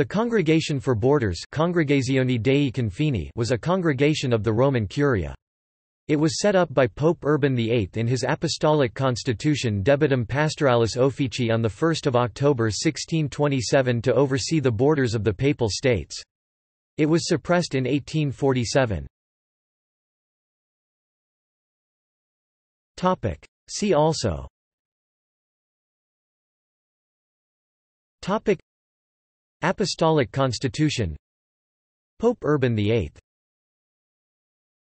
The Congregation for Borders Congregazione dei Confini was a congregation of the Roman Curia. It was set up by Pope Urban VIII in his Apostolic Constitution Debitum Pastoralis Officii on 1 October 1627 to oversee the borders of the Papal States. It was suppressed in 1847. See also Apostolic Constitution Pope Urban VIII